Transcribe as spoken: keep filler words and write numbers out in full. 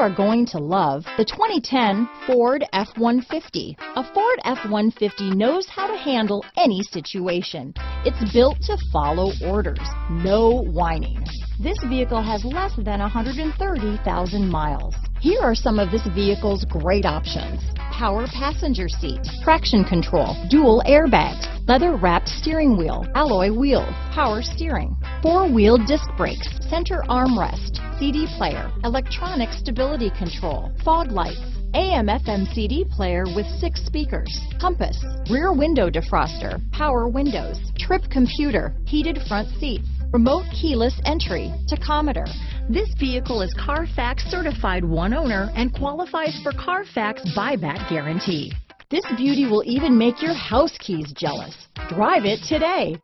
are going to love the twenty ten Ford F one fifty. A Ford F one fifty knows how to handle any situation. It's built to follow orders, no whining. This vehicle has less than one hundred thirty thousand miles. Here are some of this vehicle's great options: power passenger seat, traction control, dual airbags, leather-wrapped steering wheel, alloy wheels, power steering, four-wheel disc brakes, center armrest, C D player, electronic stability control, fog lights, A M F M C D player with six speakers, compass, rear window defroster, power windows, trip computer, heated front seats, remote keyless entry, tachometer. This vehicle is Carfax certified one owner and qualifies for Carfax buyback guarantee. This beauty will even make your house keys jealous. Drive it today.